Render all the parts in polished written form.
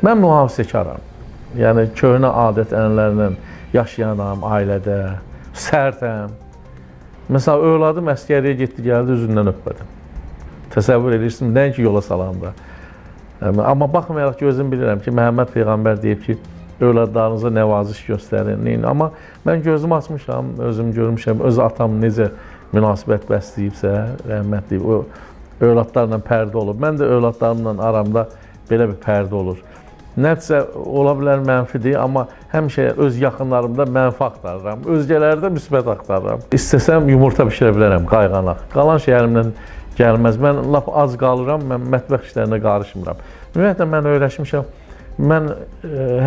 Mən mühafizəkaram. Yəni köhnə adət-ənənələrlə yaşayanam ailədə, sərtəm. Məsələn, övladım əskəriyə getdi, gəldi, üzündən öpmədim. Təsəvvür edirsən, nəinki yola salanda. Amma baxmayaraq ki, özüm bilirəm ki, Məhəmməd Peyğəmbər deyib ki, övladlarınıza nəvaziş göstərin, neyin. Amma mən gözümü açmışam, özüm görmüşəm, öz atam necə münasibət bəsləyibsə, rəhmətli, o övladlarla pərdə olub. Mən də övladlarımla aramda belə bir pərdə olur. Nədirsə ola bilər mənfidir, amma həmişə öz yaxınlarımda mənfi axtarıram, özgələrdə müsbət axtarıram. İstəsəm yumurta bişirə bilərəm, qayğanaq. Qalan şey əlimdən gəlməz. Mən lap az qalıram, mən mətbəx işlərinə qarışmıram. Ümumiyyətlə, mən öyrəşmişəm. Mən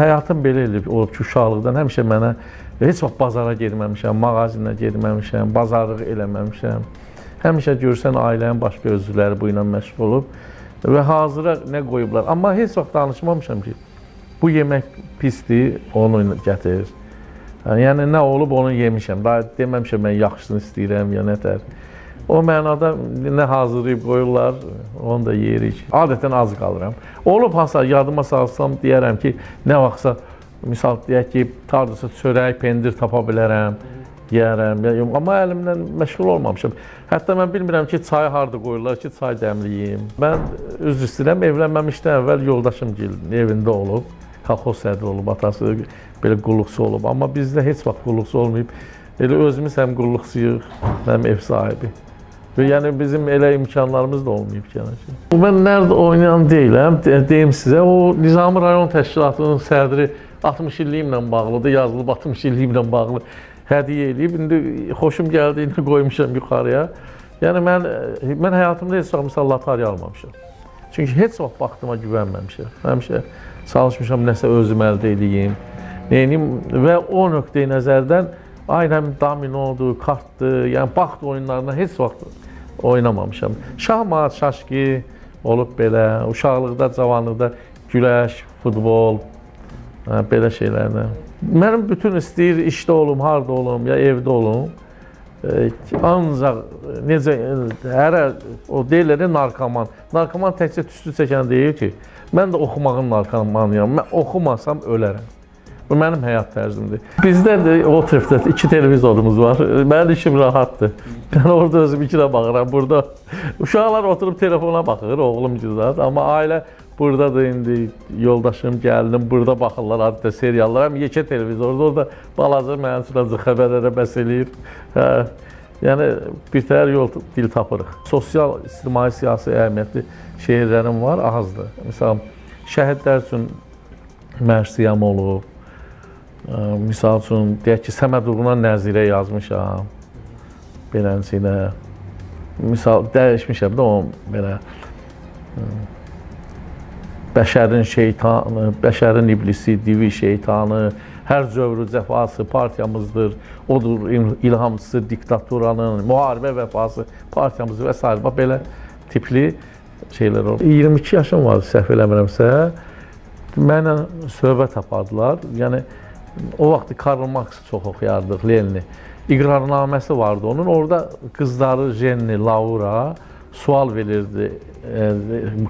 həyatım belə olub ki, uşaqlıqdan həmişə mənə heç vaxt bazara gedməmişəm, mağazinə gedməmişəm, bazarlıq eləməmişəm. Həmişə görürsən, ailənin başqa özləri bu ilə məşğul olub. Və hazıra nə qoyublar. Amma heç vaxt danışmamışam ki, bu yemək pisdir, onu gətir. Yəni, nə olub, onu yemişəm. Daha deməmişəm, mən yaxşısını istəyirəm, ya nətər. O mənada nə hazırlayıb qoyurlar, onu da yeyirik. Adətən az qalıram. Olub hasa, yadıma salsam, deyərəm ki, nə vaxtsa, misal deyək ki, tardısa çörək, pendir tapa bilərəm, yeyərəm. Amma əlimdən məşğul olmamışam. Hətta mən bilmirəm ki, çayı harada qoyurlar ki, çay dəmliyim. Mən üzr istəyirəm, evlənməmişdən əvvəl yoldaşım evində olub, kolxoz sədri olub, atası belə qulluqçu olub. Amma bizdə heç vaxt qulluqçu olmayıb. Elə özümüz həm qulluqçuyuq, həm ev sahibi. Yəni, bizim elə imkanlarımız da olmayıb ki. Mən nərdə oynayan deyiləm, deyim sizə, o Nizami rayon təşkilatının sədri 60 illiyimlə bağlıdır, yazılıb 60 illiyimlə bağlı. Hədiyə eləyib, indi xoşum gəldiyini qoymuşam yuxarıya. Yəni, mən həyatımda heç vaxt, misal, loteriya almamışam. Çünki heç vaxt baxdıma güvənməmişəm. Həmişə çalışmışam, nəsə özüm əldə eləyim, neyiniyim. Və o nöqtəyi nəzərdən, aynəm dominodur, kartdır, yəni baxt oyunlarına heç vaxt oynamamışam. Şahmat, şaşki olub belə, uşaqlıqda, cavanlıqda güləş, futbol, belə şeylərlə. Mənim bütün istəyir işdə olum, harada olum, ya evdə olum. Ancaq necə, hərə, o deyirlər, narkoman. Narkoman təkcə tüstü çəkən deyir ki, mən də oxumağın narkomanıyam, mən oxumasam ölərəm. Bu mənim həyat tərzimdir. Bizdə də o tərəfdə 2 televizorumuz var, mənim işim rahatdır. Mən orada özüm ikinə baxıram, burada. Uşaqlar oturub telefona baxır, oğlum cızat, amma ailə buradadır indi, yoldaşım, gəldim, burada baxırlar adətən seriallara, həm yekə televizorda, orada balaca mənsurazı xəbərlərə bəs eləyir. Yəni, birtəhər yol dil tapırıq. Sosial, ictimai, siyasi əhəmiyyətli şehirlərim var, azdır. Misal, şəhidlər üçün mərsiyam olub, misal üçün, deyək ki, Səməd Uğuna nəzirə yazmışam, beləncəyə. Misal, dəyişmişəm də o, belə, Bəşərin şeytanı, bəşərin iblisi, divi şeytanı, hər cövrü cəfası partiyamızdır, odur ilhamçısı, diktaturanın, müharibə vəfası partiyamızı və s. Belə tipli şeylər olur. 22 yaşım vardı, səhv eləmirəmsə, mənlə söhbət apardılar. Yəni, o vaxt Karl Marx çox oxuyardıq, Lenini. İqrarnaməsi vardı onun, orada qızları Jenny, Laura, sual verirdi,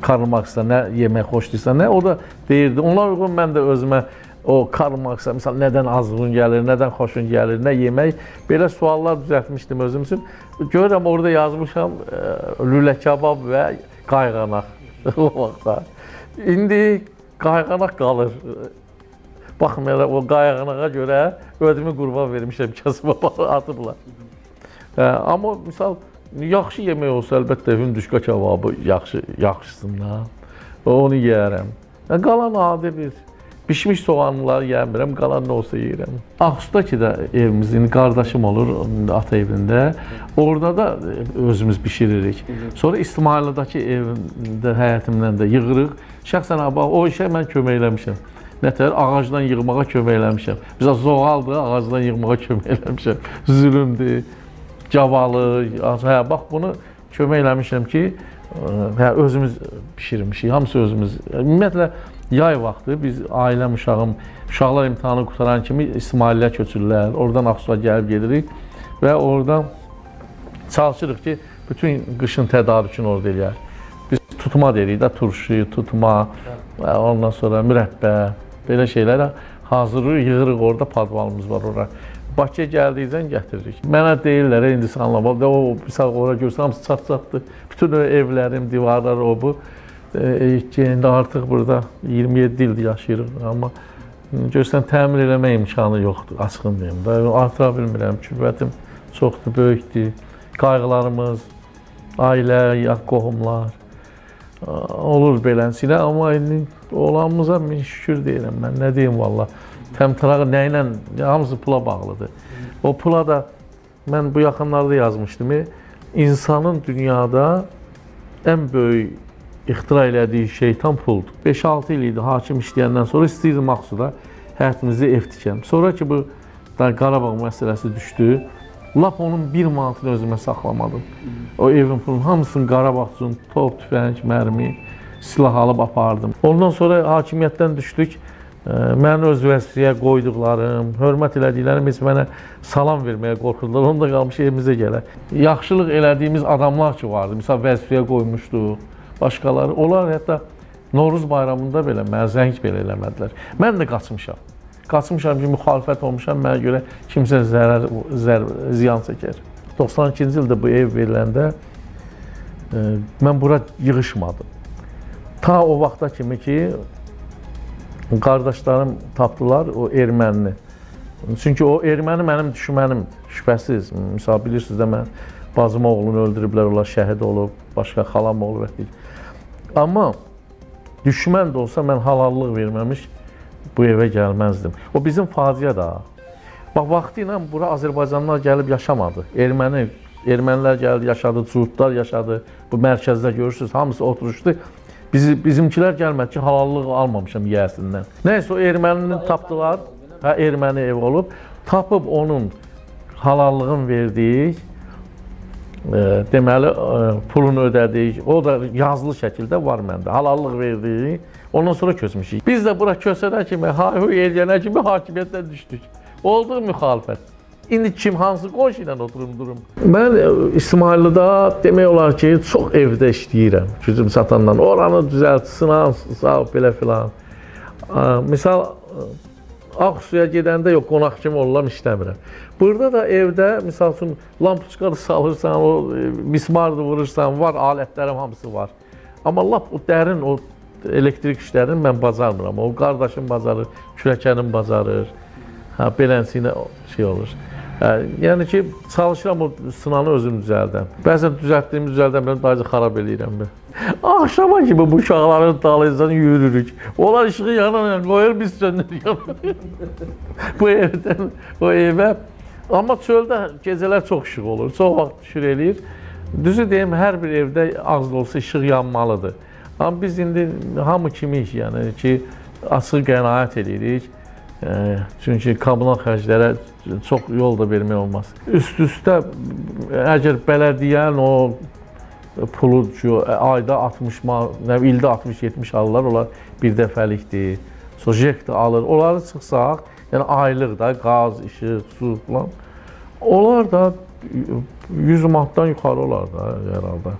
Karl Marx'da nə yemək xoşduysa, nə o da deyirdi. Onlar uyğun mən də özümə o Karl Marx'da, misal, nədən azğın gəlir, nədən xoşun gəlir, nə yemək, belə suallar düzəltmişdim özüm üçün. Görürəm, orada yazmışam lülə kabab və qayğanaq o vaxtda. İndi qayğanaq qalır. Baxmayaraq, o qayğanağa görə ödümü qurban vermişəm, kasıma atıblar. Amma, misal, yaxşı yemək olsa, əlbəttə, hündüşqa kebabı yaxşısından, onu yeyərəm. Qalan adi bir, pişmiş soğanları yeyəmirəm, qalan nə olsa yeyirəm. Ağustda ki də evimizin qardaşım olur, ata evində, orada da özümüz pişiririk. Sonra İsmailədəki evdə, həyətimdən də yığırıq. Şəxsən, o işə mən kömək eləmişəm. Nətər, ağacdan yığmağa kömək eləmişəm. Bizə zoğaldır, ağacdan yığmağa kömək eləmişəm. Zülümdür. Cavalı, bax, bunu kömək eləmişəm ki, özümüz pişirmişik, hamısı özümüz. Ümumiyyətlə, yay vaxtı biz ailəm, uşağım, uşaqlar imtihanı qutaran kimi İsmailiyyə köçürlər, oradan Ağustos'a gəlib gelirik və oradan çalışırıq ki, bütün qışın tədarükünü orada eləyər. Biz tutma deyirik də, turşu, tutma, Ondan sonra mürəbbə, belə şeylərə hazırlıq yığırıq, orada padvalımız var ora. Bakıya gəldiyicən gətiririk. Mənə deyirlər, indi sən anlamam, o bir saat ora görsən, hamısı çat-çatdır. Bütün evlərim, divarlar, o bu. İndi artıq burada 27 ildir yaşayırıq, amma görsən, təmir eləmək imkanı yoxdur, açığın deyim də. Artıra bilmirəm, kürbətim çoxdur, böyükdür. Qayğılarımız, ailə, qohumlar olur beləsinə, amma indi olanımıza min şükür deyirəm mən, nə deyim valla. Təmtərağı nə ilə, hamısı pula bağlıdır. O pula da, mən bu yaxınlarda yazmışdım, insanın dünyada ən böyük ixtira elədiyi şeytan puldur. 5-6 il idi hakim işləyəndən sonra istəyirdi Maqsuda həyatımızı ev tikəm. Sonra ki, bu Qarabağ məsələsi düşdü, lap onun 1 manatını özümə saxlamadım. O evin pulunun hamısını Qarabağ üçün top, tüfəng, mərmi, silah alıb apardım. Ondan sonra hakimiyyətdən düşdük. Mən öz vəzifəyə qoyduqlarım, hörmət elədiklərim heç mənə salam verməyə qorxurdular. Onu da qalmış evimizə gələk. Yaxşılıq elədiyimiz adamlar ki vardı. Misal, vəzifəyə qoymuşduq, başqaları. Onlar hətta Noruz bayramında belə, mənə zəng belə eləmədilər. Mən də qaçmışam. Qaçmışam ki, müxalifət olmuşam, mənə görə kimsə ziyan çəkər. 92-ci ildə bu ev veriləndə mən bura yığışmadım. Ta o vaxta kimi ki, qardaşlarım tapdılar o ermənini. Çünki o erməni mənim düşmənimdir, şübhəsiz. Misal, bilirsiniz də, mən bazıma oğlunu öldürüblər, onlar şəhid olub, başqa xalam olub. Amma düşmən də olsa, mən halallıq verməmiş bu evə gəlməzdim. O bizim faciə da. Bax, vaxtı ilə bura Azərbaycanlar gəlib yaşamadı. Ermənilər gəldi, yaşadı, Cürtlər yaşadı. Bu mərkəzdə görürsünüz, hamısı oturuşdu. Bizimkilər gəlmədi ki, halallıq almamışam yiyəsindən. Nəysə, o ermənini tapdılar, erməni ev olub, tapıb onun halallığını verdik, deməli, pulunu ödədik, o da yazılı şəkildə var məndə, halallıq verdik, ondan sonra köçmüşük. Biz də bura köçədə kimi, hay-huy eləyənə kimi hakimiyyətlə düşdük. Olduq müxalifət. İndi kim, hansı qonşu ilə oturum-durum? Mən İsmayıllıda demək olar ki, çox evdə işləyirəm gücüm satandan. Oranı düzəltsin, sağ, belə filan. Misal, Ağsuya gedəndə yox, qonaq kimi olam işləmirəm. Burada da evdə, misal üçün, lampuçkalı salırsan, mismardı vurursan, var, alətlərim hamısı var. Amma lap o dərin, o elektrik işlərini mən bacarmıram. O qardaşım bacarır, kürəkənim bacarır. Beləsi ilə şey olur. Yəni ki, çalışıram o sınanı özüm düzəldəm. Bəzən düzəltdiyimi düzəldəm, daha çox xarab eləyirəm. Axşama kimi bu uşaqların dalıyızdan yürürük. Onlar işığı yanan, qoyur, biz söndürük. Bu evdən, o evə. Amma çöldə gecələr çox işıq olur, çox vaxt düşür eləyir. Düzü deyim, hər bir evdə az da olsa işıq yanmalıdır. Amma biz indi hamı kimiyik, yəni ki, açıq qənaət eləyirik. Çünki kommunal xərclərə çox yol da vermək olmaz. Üst-üstə, əgər bələdiyyənin o pulu ayda 60, ildə 60-70 alırlar, onlar bir dəfəlikdir, jekt alır. Onları çıxsaq, yəni aylıq da, qaz, işıq, su falan, onlar da 100 manatdan yuxarı olar da, hər halda.